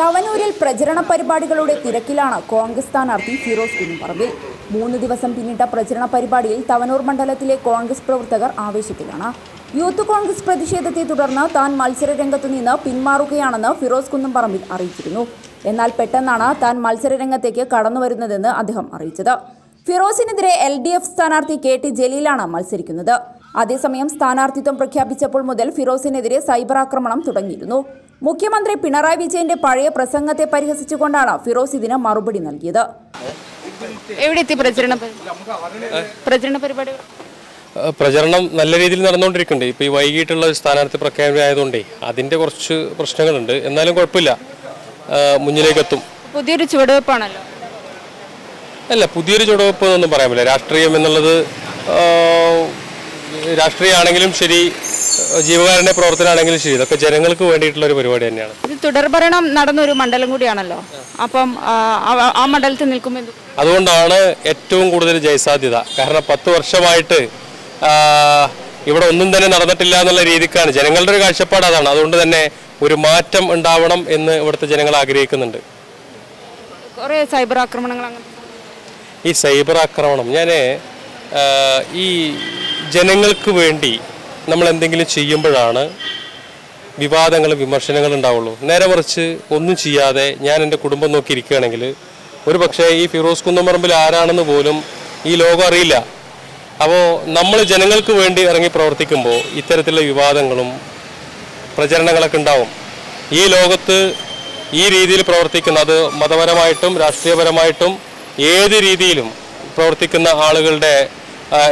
തവനൂരിൽ പ്രചരണ പരിപാടികളുടെ തിരക്കിലാണ് കോൺഗ്രസ് സ്ഥാനാർത്ഥി ഫിറോസ് കുന്നംപറമ്പിൽ. 3 ദിവസം പിന്നിട്ട പ്രചരണ പരിപാടിയിൽ തവനൂർ മണ്ഡലത്തിലെ കോൺഗ്രസ് പ്രവർത്തകർ ആവേശത്തിലാണ്. യൂത്ത് കോൺഗ്രസ് പ്രതിഷേധത്തെ തുടർന്ന് താൻ മത്സരരംഗത്തു നിന്ന് പിന്മാറുകയാണെന്ന് ഫിറോസ് കുന്നംപറമ്പിൽ അറിയിച്ചിരുന്നു. എന്നാൽ പെട്ടെന്നാണ് താൻ മത്സരരംഗത്തേക്ക് കടന്നുവരുന്നതെന്ന് അദ്ദേഹം അറിയിച്ചത്. ഫിറോസിനെതിരെ LDF സ്ഥാനാർത്ഥി K.T. ജലീലാണ് മത്സരിക്കുന്നത്. അതേസമയം സ്ഥാനാർത്ഥിത്വം പ്രഖ്യാപിച്ചപ്പോൾ മുതൽ ഫിറോസിനെതിരെ സൈബർ ആക്രമണം തുടങ്ങിയിരുന്നു. മുഖ്യമന്ത്രി പിണറായി വിജയന്റെ പഴയ പ്രസംഗത്തെ പരിഹസിച്ചുകൊണ്ടാണ് ഫിറോസ് ഇതിന് മറുപടി നൽകിയത്. പ്രചരണം നല്ല രീതിയിൽ നടന്നുകൊണ്ടിരിക്കുന്നുണ്ട്. ഇപ്പോൾ ഈ വൈകിട്ടുള്ള സ്ഥാനാർത്ഥി പ്രഖ്യാപനം ആയതുകൊണ്ടേ അതിന്റെ കുറച്ച് പ്രശ്നങ്ങളുണ്ട്. എന്നാലും കുഴപ്പമില്ല, മുന്നിലേക്കെത്തും. പുതിയൊരു ചുവടുവെപ്പാണല്ലോ. അല്ല, പുതിയൊരു ചുവടുവെപ്പ് എന്നൊന്നും പറയാൻ പറ്റില്ല. രാഷ്ട്രീയം എന്നുള്ളത് രാഷ്ട്രീയമാണെങ്കിലും ശരി, ജീവകാരുണ്യ പ്രവർത്തനമാണെങ്കിലും ശരി, ഇതൊക്കെ ജനങ്ങൾക്ക് വേണ്ടിയിട്ടുള്ള ഒരു പരിപാടി തന്നെയാണ്. ഇത് തുടർഭരണം നടന്നൊരു മണ്ഡലം കൂടിയാണല്ലോ. അപ്പം ആ മണ്ഡലത്തിൽ നിൽക്കുമ്പോൾ അതുകൊണ്ടാണ് ഏറ്റവും കൂടുതൽ ജയസാധ്യത. കാരണം 10 വർഷമായിട്ട് ഇവിടെ ഒന്നും തന്നെ നടന്നിട്ടില്ല എന്നുള്ള രീതിക്കാണ് ജനങ്ങളുടെ ഒരു കാഴ്ചപ്പാട്. അതാണ്, അതുകൊണ്ട് തന്നെ ഒരു മാറ്റം ഉണ്ടാവണം എന്ന് ഇവിടുത്തെ ജനങ്ങൾ ആഗ്രഹിക്കുന്നുണ്ട്. കുറേ സൈബർ ആക്രമണങ്ങൾ, ഈ സൈബർ ആക്രമണം, ഞാൻ ഈ ജനങ്ങൾക്ക് വേണ്ടി നമ്മൾ എന്തെങ്കിലും ചെയ്യുമ്പോഴാണ് വിവാദങ്ങളും വിമർശനങ്ങളും ഉണ്ടാവുള്ളൂ. നേരെ മറിച്ച് ഒന്നും ചെയ്യാതെ ഞാൻ എൻ്റെ കുടുംബം നോക്കിയിരിക്കുകയാണെങ്കിൽ ഒരു പക്ഷേ ഈ ഫിറോസ് കുന്നംപറമ്പിൽ ആരാണെന്ന് പോലും ഈ ലോകം അറിയില്ല. അപ്പോൾ നമ്മൾ ജനങ്ങൾക്ക് വേണ്ടി ഇറങ്ങി പ്രവർത്തിക്കുമ്പോൾ ഇത്തരത്തിലുള്ള വിവാദങ്ങളും പ്രചരണങ്ങളൊക്കെ ഉണ്ടാവും. ഈ ലോകത്ത് ഈ രീതിയിൽ പ്രവർത്തിക്കുന്ന, അത് മതപരമായിട്ടും രാഷ്ട്രീയപരമായിട്ടും ഏത് രീതിയിലും പ്രവർത്തിക്കുന്ന ആളുകളുടെ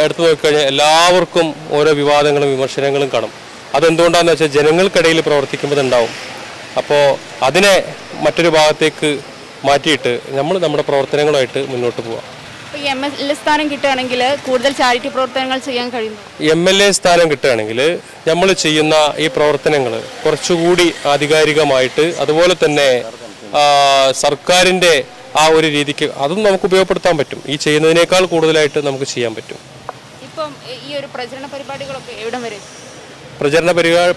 എടുത്തു നോക്കിക്കഴിഞ്ഞാൽ എല്ലാവർക്കും ഓരോ വിവാദങ്ങളും വിമർശനങ്ങളും കാണും. അതെന്തുകൊണ്ടാണെന്ന് വെച്ചാൽ ജനങ്ങൾക്കിടയിൽ പ്രവർത്തിക്കുമ്പോൾ ഉണ്ടാവും. അപ്പോൾ അതിനെ മറ്റൊരു ഭാഗത്തേക്ക് മാറ്റിയിട്ട് നമ്മൾ നമ്മുടെ പ്രവർത്തനങ്ങളുമായിട്ട് മുന്നോട്ട് പോവാം. MLA സ്ഥാനം കിട്ടുകയാണെങ്കിൽ നമ്മൾ ചെയ്യുന്ന ഈ പ്രവർത്തനങ്ങൾ കുറച്ചുകൂടി ആധികാരികമായിട്ട്, അതുപോലെ തന്നെ സർക്കാരിൻ്റെ ആ ഒരു രീതിക്ക് അതും നമുക്ക് ഉപയോഗപ്പെടുത്താൻ പറ്റും. ഈ ചെയ്യുന്നതിനേക്കാൾ കൂടുതലായിട്ട് നമുക്ക് ചെയ്യാൻ പറ്റും. പ്രചരണ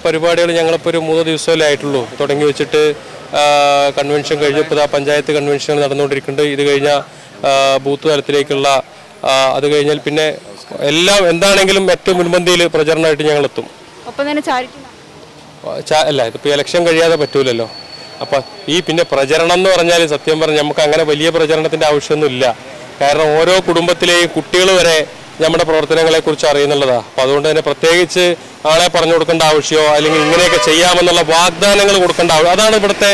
പരിപാടികൾ ഞങ്ങളിപ്പോൾ ഒരു 3 ദിവസമല്ലേ ആയിട്ടുള്ളൂ തുടങ്ങി വെച്ചിട്ട്. കൺവെൻഷൻ കഴിഞ്ഞപ്പോൾ ആ പഞ്ചായത്ത് കൺവെൻഷൻ നടന്നുകൊണ്ടിരിക്കുന്നുണ്ട്. ഇത് കഴിഞ്ഞാൽ ബൂത്ത് തലത്തിലേക്കുള്ള, അത് കഴിഞ്ഞാൽ പിന്നെ എല്ലാം എന്താണെങ്കിലും ഏറ്റവും മുൻപന്തിയിൽ പ്രചരണമായിട്ട് ഞങ്ങളെത്തും. അല്ല, ഇതിപ്പോൾ ഇലക്ഷൻ കഴിയാതെ പറ്റൂലല്ലോ. അപ്പം ഈ പിന്നെ പ്രചരണം എന്ന് പറഞ്ഞാൽ സത്യം പറഞ്ഞാൽ നമുക്ക് അങ്ങനെ വലിയ പ്രചരണത്തിൻ്റെ ആവശ്യമൊന്നുമില്ല. കാരണം ഓരോ കുടുംബത്തിലെയും കുട്ടികൾ വരെ നമ്മുടെ പ്രവർത്തനങ്ങളെക്കുറിച്ച് അറിയുന്നുള്ളതാണ്. അപ്പം അതുകൊണ്ട് തന്നെ പ്രത്യേകിച്ച് ആളെ പറഞ്ഞു കൊടുക്കേണ്ട ആവശ്യമോ അല്ലെങ്കിൽ ഇങ്ങനെയൊക്കെ ചെയ്യാമെന്നുള്ള വാഗ്ദാനങ്ങൾ കൊടുക്കേണ്ട ആവശ്യം, അതാണ് ഇവിടുത്തെ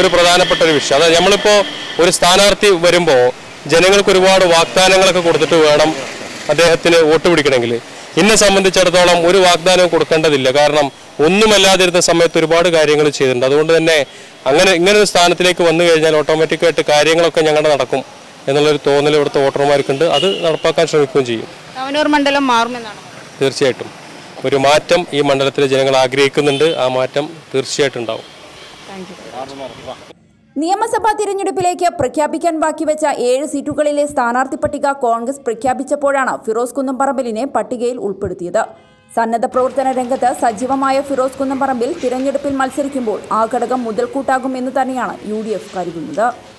ഒരു പ്രധാനപ്പെട്ട ഒരു വിഷയം. അതായത് നമ്മളിപ്പോൾ ഒരു സ്ഥാനാർത്ഥി വരുമ്പോൾ ജനങ്ങൾക്ക് ഒരുപാട് വാഗ്ദാനങ്ങളൊക്കെ കൊടുത്തിട്ട് വേണം അദ്ദേഹത്തിന് വോട്ട് പിടിക്കണമെങ്കിൽ. എന്നെ സംബന്ധിച്ചിടത്തോളം ഒരു വാഗ്ദാനവും കൊടുക്കേണ്ടതില്ല. കാരണം ഒന്നുമല്ലാതിരുന്ന സമയത്ത് ഒരുപാട് കാര്യങ്ങൾ ചെയ്തിട്ടുണ്ട്. അതുകൊണ്ട് തന്നെ ഇങ്ങനൊരു സ്ഥാനത്തിലേക്ക് വന്നു കഴിഞ്ഞാൽ ഓട്ടോമാറ്റിക്കായിട്ട് കാര്യങ്ങളൊക്കെ ഞങ്ങളുടെ നടക്കും എന്നുള്ളൊരു തോന്നൽ ഇവിടുത്തെ വോട്ടർമാർക്കുണ്ട്. അത് നടപ്പാക്കാൻ ശ്രമിക്കുകയും ചെയ്യും. തവനൂർ മണ്ഡലം മാറുമെന്നാണ്. തീർച്ചയായിട്ടും ഒരു മാറ്റം ഈ മണ്ഡലത്തിലെ ജനങ്ങൾ ആഗ്രഹിക്കുന്നുണ്ട്. ആ മാറ്റം തീർച്ചയായിട്ടും ഉണ്ടാവും. നിയമസഭാ തിരഞ്ഞെടുപ്പിലേക്ക് പ്രഖ്യാപിക്കാൻ ബാക്കിവെച്ച 7 സീറ്റുകളിലെ സ്ഥാനാർത്ഥി പട്ടിക കോൺഗ്രസ് പ്രഖ്യാപിച്ചപ്പോഴാണ് ഫിറോസ് കുന്നംപറമ്പിലിനെ പട്ടികയിൽ ഉൾപ്പെടുത്തിയത്. സന്നദ്ധ പ്രവർത്തന രംഗത്ത് സജീവമായ ഫിറോസ് കുന്നംപറമ്പിൽ തിരഞ്ഞെടുപ്പിൽ മത്സരിക്കുമ്പോൾ ആ ഘടകം മുതൽക്കൂട്ടാകും എന്ന് തന്നെയാണ് UDF കരുതുന്നത്.